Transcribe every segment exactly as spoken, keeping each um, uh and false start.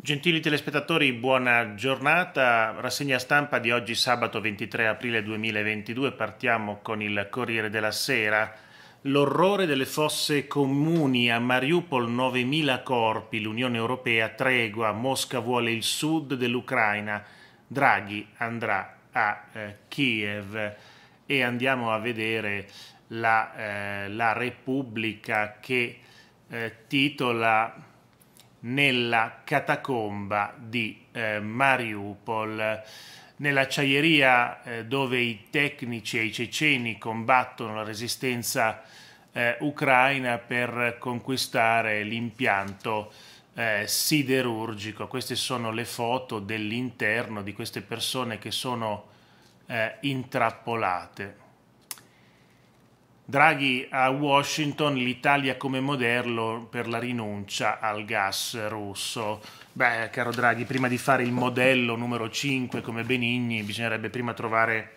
Gentili telespettatori, buona giornata. Rassegna stampa di oggi sabato ventitré aprile duemilaventidue. Partiamo con il Corriere della Sera. L'orrore delle fosse comuni a Mariupol, novemila corpi, l'Unione Europea, tregua, Mosca vuole il sud dell'Ucraina, Draghi andrà a eh, Kiev. E andiamo a vedere la, eh, la Repubblica che eh, titola nella catacomba di eh, Mariupol, nell'acciaieria eh, dove i tecnici e i ceceni combattono la resistenza eh, ucraina per conquistare l'impianto eh, siderurgico. Queste sono le foto dell'interno di queste persone che sono eh, intrappolate. Draghi a Washington, l'Italia come modello per la rinuncia al gas russo. Beh, caro Draghi, prima di fare il modello numero cinque come Benigni, bisognerebbe prima trovare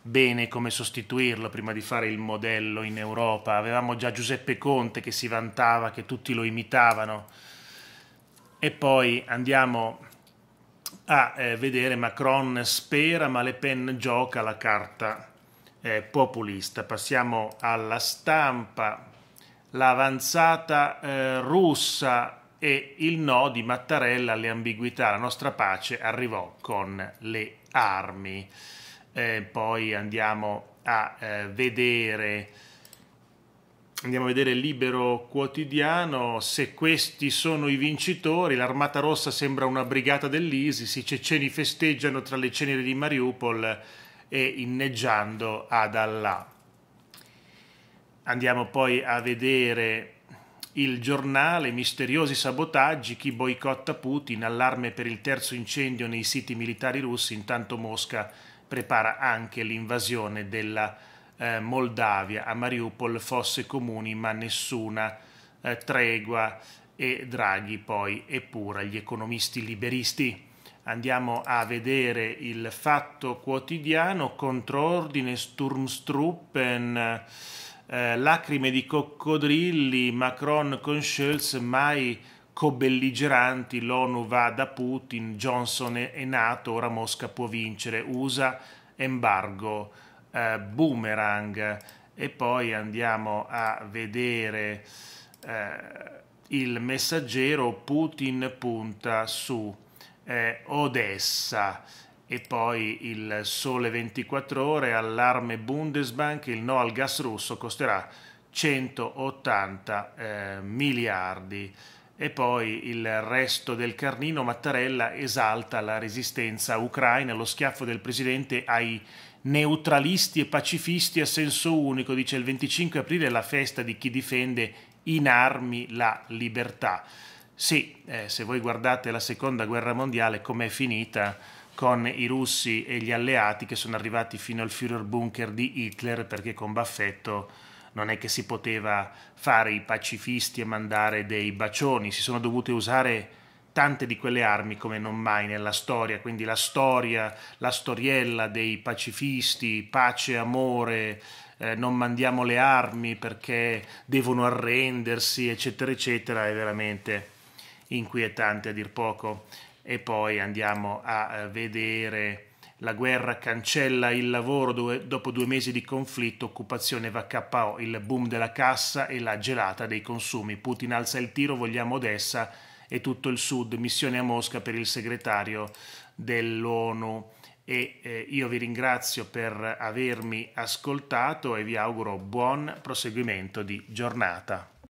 bene come sostituirlo, prima di fare il modello in Europa. Avevamo già Giuseppe Conte che si vantava, che tutti lo imitavano. E poi andiamo a eh, vedere Macron spera, ma Le Pen gioca la carta Eh, populista. Passiamo alla stampa. L'avanzata eh, russa e il no di Mattarella alle ambiguità. La nostra pace arrivò con le armi. Eh, poi andiamo a eh, vedere andiamo a vedere Libero Quotidiano. Se questi sono i vincitori, l'armata rossa sembra una brigata dell'ISIS, i ceceni festeggiano tra le ceneri di Mariupol e inneggiando ad Allah. Andiamo poi a vedere il giornale. Misteriosi sabotaggi, chi boicotta Putin, allarme per il terzo incendio nei siti militari russi, intanto Mosca prepara anche l'invasione della eh, Moldavia. A Mariupol fosse comuni ma nessuna eh, tregua, e Draghi poi epura gli economisti liberisti. Andiamo a vedere il Fatto Quotidiano. Controordine, Sturmstruppen, eh, lacrime di coccodrilli, Macron con Schulz, mai co-belligeranti, l'ONU va da Putin, Johnson è nato, ora Mosca può vincere, U S A, embargo, eh, boomerang. E poi andiamo a vedere eh, il Messaggero, Putin punta su Eh, Odessa. E poi il Sole ventiquattro Ore, allarme Bundesbank, il no al gas russo costerà centottanta eh, miliardi. E poi il resto del Carnino, Mattarella esalta la resistenza ucraina, lo schiaffo del presidente ai neutralisti e pacifisti a senso unico, dice il venticinque aprile la festa di chi difende in armi la libertà. Sì, eh, se voi guardate la seconda guerra mondiale com'è finita, con i russi e gli alleati che sono arrivati fino al Führerbunker di Hitler, perché con Baffetto non è che si poteva fare i pacifisti e mandare dei bacioni, si sono dovute usare tante di quelle armi come non mai nella storia, quindi la storia, la storiella dei pacifisti, pace, amore, Eh, non mandiamo le armi perché devono arrendersi, eccetera eccetera, è veramente inquietante a dir poco. E poi andiamo a vedere la guerra cancella il lavoro dove, dopo due mesi di conflitto, occupazione va K O, il boom della cassa e la gelata dei consumi. Putin alza il tiro, vogliamo Odessa e tutto il sud, missione a Mosca per il segretario dell'ONU. E eh, io vi ringrazio per avermi ascoltato e vi auguro buon proseguimento di giornata.